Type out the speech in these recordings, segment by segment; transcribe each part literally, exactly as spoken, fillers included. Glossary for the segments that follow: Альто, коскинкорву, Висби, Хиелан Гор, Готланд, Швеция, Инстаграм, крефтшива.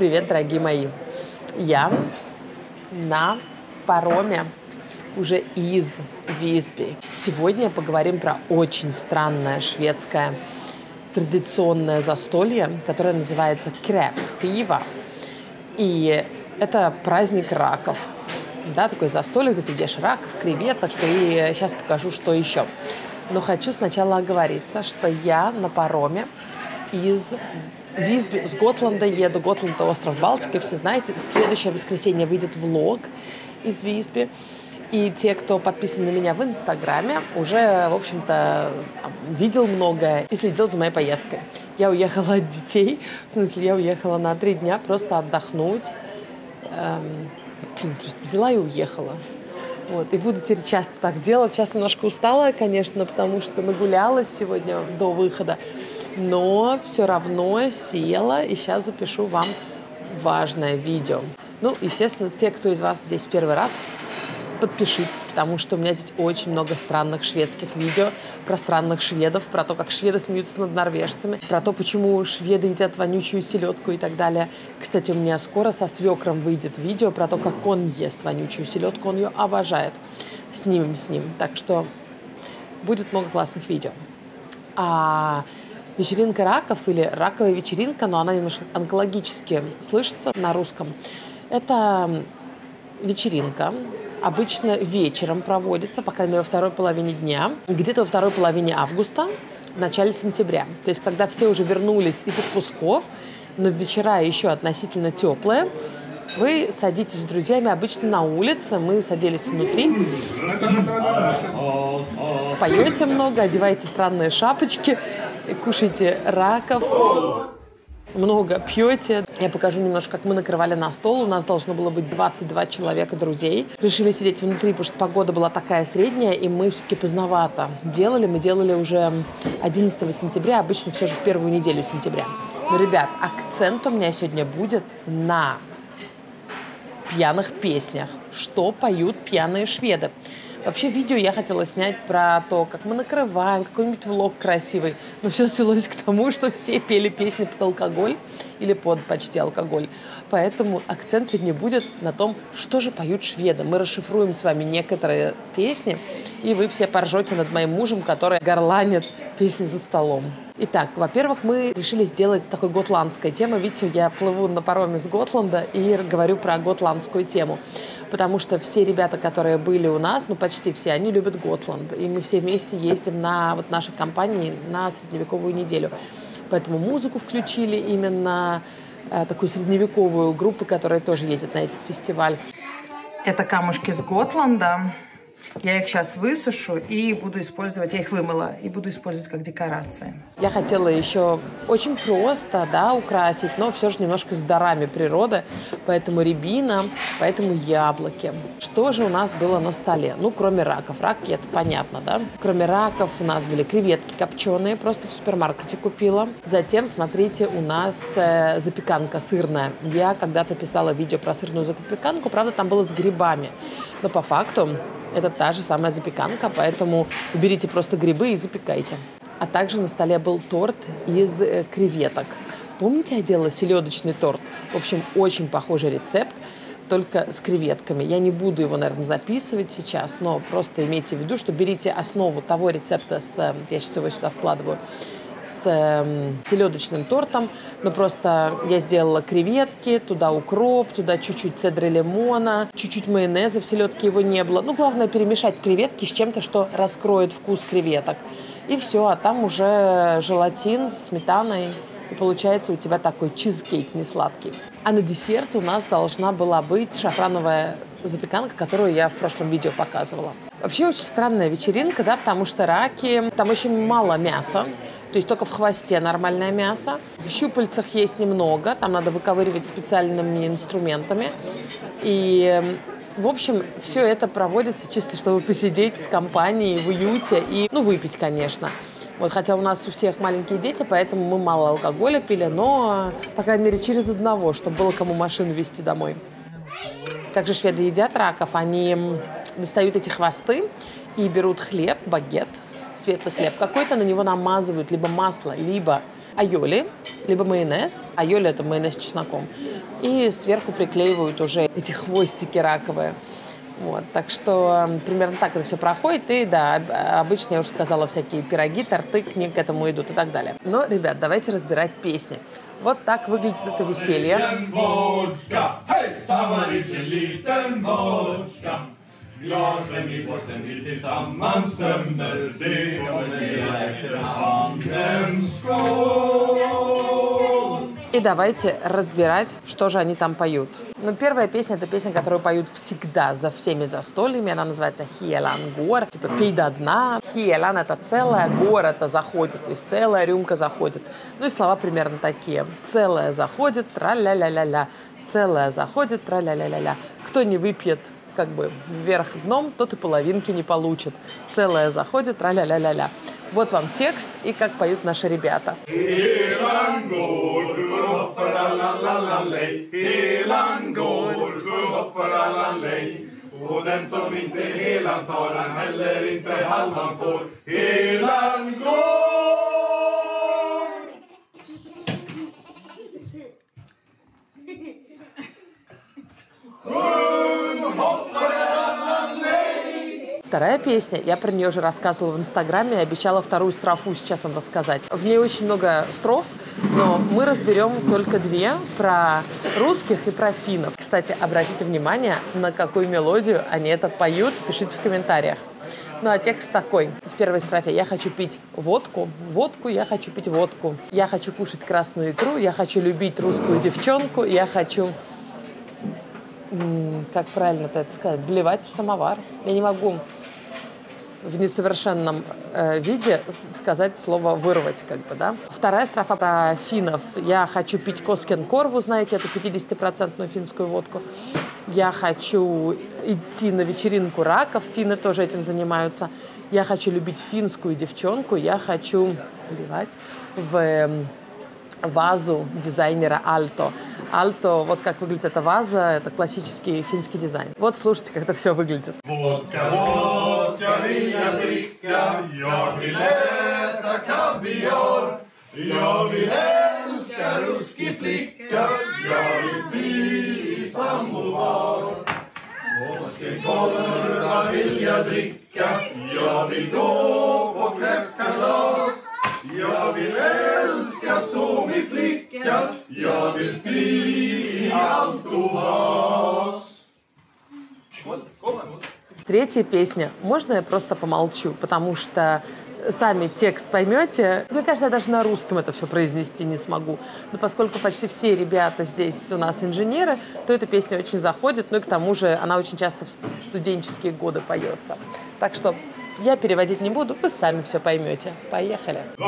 Привет, дорогие мои! Я на пароме уже из Висби. Сегодня поговорим про очень странное шведское традиционное застолье, которое называется крефтшива. И это праздник раков. Да, такое застолье, где ты ешь раков, креветок, и сейчас покажу, что еще. Но хочу сначала оговориться, что я на пароме из Висби, с Готланда еду. Готланд – это остров Балтики, все знаете. Следующее воскресенье выйдет влог из Висби. И те, кто подписан на меня в Инстаграме, уже, в общем-то, видел многое и следил за моей поездкой. Я уехала от детей, в смысле, я уехала на три дня просто отдохнуть. Эм, блин, просто взяла и уехала. Вот, и буду теперь часто так делать. Сейчас немножко устала, конечно, потому что нагулялась сегодня до выхода. Но все равно села, и сейчас запишу вам важное видео. Ну, естественно, те, кто из вас здесь в первый раз, подпишитесь, потому что у меня здесь очень много странных шведских видео про странных шведов, про то, как шведы смеются над норвежцами, про то, почему шведы едят вонючую селедку и так далее. Кстати, у меня скоро со свекром выйдет видео про то, как он ест вонючую селедку, он ее обожает. Снимем с ним. Так что будет много классных видео. А вечеринка раков или раковая вечеринка, но она немножко онкологически слышится на русском. Это вечеринка. Обычно вечером проводится, по крайней мере, во второй половине дня, где-то во второй половине августа, в начале сентября. То есть, когда все уже вернулись из отпусков, но вечера еще относительно теплые, вы садитесь с друзьями обычно на улице, мы садились внутри, поете много, одеваете странные шапочки, кушаете раков. Много пьете. Я покажу немножко, как мы накрывали на стол. У нас должно было быть двадцать два человека друзей. Решили сидеть внутри, потому что погода была такая средняя, и мы все-таки поздновато делали. Мы делали уже одиннадцатого сентября, обычно все же в первую неделю сентября. Но, ребят, акцент у меня сегодня будет на пьяных песнях. Что поют пьяные шведы. Вообще, видео я хотела снять про то, как мы накрываем, какой-нибудь влог красивый. Но все свелось к тому, что все пели песни под алкоголь или под почти алкоголь. Поэтому акцент сегодня будет на том, что же поют шведы. Мы расшифруем с вами некоторые песни, и вы все поржете над моим мужем, который горланит песни за столом. Итак, во-первых, мы решили сделать такой готландской темой. Видите, я плыву на пароме с Готланда и говорю про готландскую тему. Потому что все ребята, которые были у нас, ну почти все, они любят Готланд. И мы все вместе ездим на вот нашей компании на средневековую неделю. Поэтому музыку включили именно э, такую средневековую группу, которая тоже ездит на этот фестиваль. Это камушки с Готланда. Я их сейчас высушу и буду использовать, я их вымыла, и буду использовать как декорации. Я хотела еще очень просто, да, украсить, но все же немножко с дарами природы, поэтому рябина, поэтому яблоки. Что же у нас было на столе? Ну, кроме раков. Раки, это понятно, да? Кроме раков у нас были креветки копченые, просто в супермаркете купила. Затем, смотрите, у нас э, запеканка сырная. Я когда-то писала видео про сырную запеканку, правда, там было с грибами, но по факту это та же самая запеканка, поэтому уберите просто грибы и запекайте. А также на столе был торт из креветок. Помните, я делала селедочный торт? В общем, очень похожий рецепт, только с креветками. Я не буду его, наверное, записывать сейчас, но просто имейте в виду, что берите основу того рецепта, с, я сейчас его сюда вкладываю, с селедочным тортом, но просто я сделала креветки, туда укроп, туда чуть-чуть цедры лимона, чуть-чуть майонеза, в селедке его не было. Ну, главное перемешать креветки с чем-то, что раскроет вкус креветок. И все, а там уже желатин с сметаной, и получается у тебя такой чизкейк несладкий. А на десерт у нас должна была быть шафрановая запеканка, которую я в прошлом видео показывала. Вообще очень странная вечеринка, да, потому что раки, там очень мало мяса. То есть только в хвосте нормальное мясо. В щупальцах есть немного, там надо выковыривать специальными инструментами. И, в общем, все это проводится чисто, чтобы посидеть с компанией в уюте и, ну, выпить, конечно. Вот, хотя у нас у всех маленькие дети, поэтому мы мало алкоголя пили, но, по крайней мере, через одного, чтобы было кому машину везти домой. Как же шведы едят раков? Они достают эти хвосты и берут хлеб, багет, светлый хлеб какой-то, на него намазывают либо масло, либо айоли, либо майонез. Айоли – это майонез с чесноком. И сверху приклеивают уже эти хвостики раковые. Вот, так что примерно так это все проходит. И да, обычно, я уже сказала, всякие пироги, торты к ним к этому идут и так далее. Но, ребят, давайте разбирать песни. Вот так выглядит это веселье. И давайте разбирать, что же они там поют. Ну, первая песня – это песня, которую поют всегда за всеми застольями. Она называется «Хиелан Гор», типа «Пей до дна». «Хиелан» – это целая, «Гор» – это заходит, то есть целая рюмка заходит. Ну и слова примерно такие. «Целая заходит, тра-ля-ля-ля-ля». «Целая заходит, тра-ля-ля-ля-ля». «Кто не выпьет, как бы, вверх дном, тот и половинки не получит». «Целая заходит, тра-ля-ля-ля-ля». Вот вам текст и как поют наши ребята. Вторая песня, я про нее уже рассказывала в Инстаграме, обещала вторую строфу сейчас вам рассказать. В ней очень много строф, но мы разберем только две, про русских и про финнов. Кстати, обратите внимание, на какую мелодию они это поют, пишите в комментариях. Ну а текст такой, в первой строфе: я хочу пить водку, водку, я хочу пить водку, я хочу кушать красную икру, я хочу любить русскую девчонку, я хочу... Как правильно это сказать? Блевать в самовар. Я не могу в несовершенном э, виде сказать слово «вырвать», как бы, да. Вторая строфа про финнов. Я хочу пить коскинкорву, знаете, эту пятидесятипроцентную финскую водку. Я хочу идти на вечеринку раков, финны тоже этим занимаются. Я хочу любить финскую девчонку, я хочу блевать в э, вазу дизайнера Альто. Альто, вот как выглядит эта ваза, это классический финский дизайн. Вот слушайте, как это все выглядит. Я вил älska som i flicka, я вил спи и Альтувас. Третья песня. Можно я просто помолчу, потому что сами текст поймете. Мне кажется, я даже на русском это все произнести не смогу. Но поскольку почти все ребята здесь у нас инженеры, то эта песня очень заходит. Ну и к тому же она очень часто в студенческие годы поется. Так что я переводить не буду, вы сами все поймете. Поехали. Ну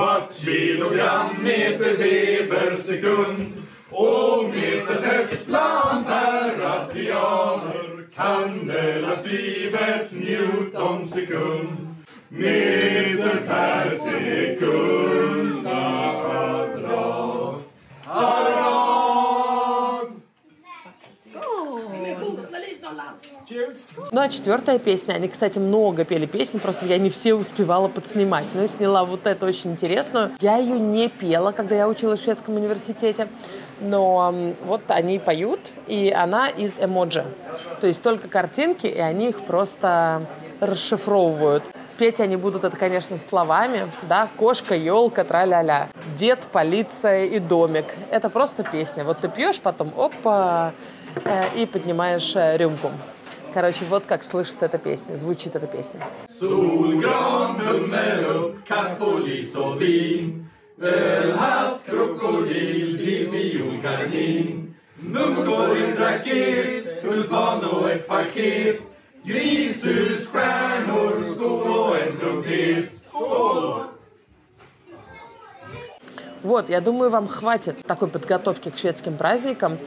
а четвертая песня, они, кстати, много пели песни, просто я не все успевала подснимать. Но я сняла вот эту очень интересную. Я ее не пела, когда я училась в шведском университете, но вот они поют, и она из эмоджи. То есть только картинки, и они их просто расшифровывают. Петь они будут это, конечно, словами, да, кошка, елка, тра-ля-ля, дед, полиция и домик. Это просто песня. Вот ты пьешь, потом опа, и поднимаешь рюмку. Короче, вот как слышится эта песня, звучит эта песня. Вот, я думаю, вам хватит такой подготовки к шведским праздникам.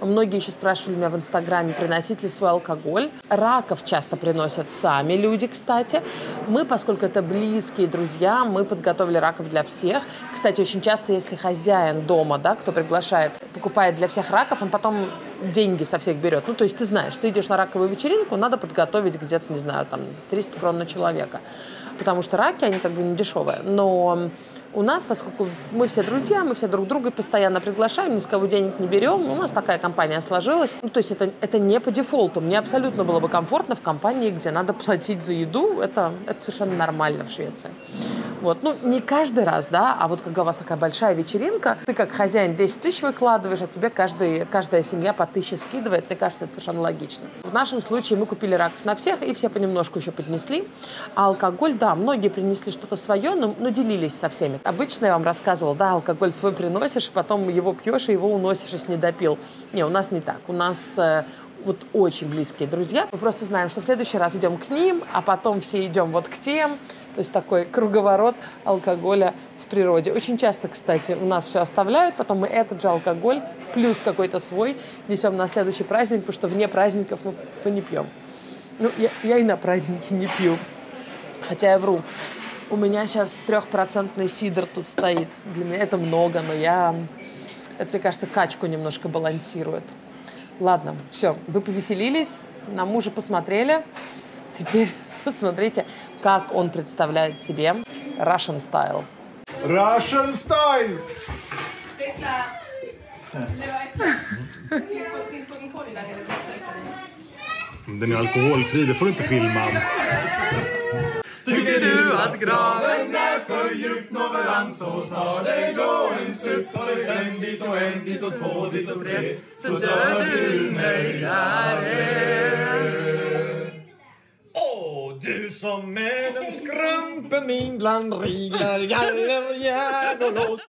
Многие еще спрашивали меня в Инстаграме, приносить ли свой алкоголь. Раков часто приносят сами люди, кстати. Мы, поскольку это близкие друзья, мы подготовили раков для всех. Кстати, очень часто, если хозяин дома, да, кто приглашает, покупает для всех раков, он потом деньги со всех берет. Ну, то есть ты знаешь, ты идешь на раковую вечеринку, надо подготовить где-то, не знаю, там, триста крон на человека. Потому что раки, они как бы не дешевые, но у нас, поскольку мы все друзья, мы все друг друга постоянно приглашаем, ни с кого денег не берем, у нас такая компания сложилась. Ну, то есть это, это не по дефолту. Мне абсолютно было бы комфортно в компании, где надо платить за еду. Это, это совершенно нормально в Швеции. Вот. Ну, не каждый раз, да, а вот когда у вас такая большая вечеринка, ты как хозяин десять тысяч выкладываешь, а тебе каждый, каждая семья по тысяче скидывает. Мне кажется, это совершенно логично. В нашем случае мы купили раков на всех, и все понемножку еще поднесли. А алкоголь, да, многие принесли что-то свое, но, но делились со всеми. Обычно я вам рассказывала, да, алкоголь свой приносишь, потом его пьешь и его уносишь, если не допил. Не, у нас не так. У нас... вот очень близкие друзья. Мы просто знаем, что в следующий раз идем к ним, а потом все идем вот к тем. То есть такой круговорот алкоголя в природе. Очень часто, кстати, у нас все оставляют, потом мы этот же алкоголь плюс какой-то свой несем на следующий праздник, потому что вне праздников мы, мы не пьем. Ну, я, я и на праздники не пью, хотя я вру. У меня сейчас трехпроцентный сидр тут стоит. Для меня это много, но я... это, мне кажется, качку немножко балансирует. Ладно, все, вы повеселились, на мужа посмотрели. Теперь посмотрите, как он представляет себе Russian style. Russian style! Den är alkoholfri, det får du inte filma. Tycker du att graven är för djup någonstans, så ta dig då en sup, ta dig sen dit och en, dit och två, dit och tre, så dör du nöjdare. Åh, du som är en skrumpen min bland riglar, galler, järn och lås.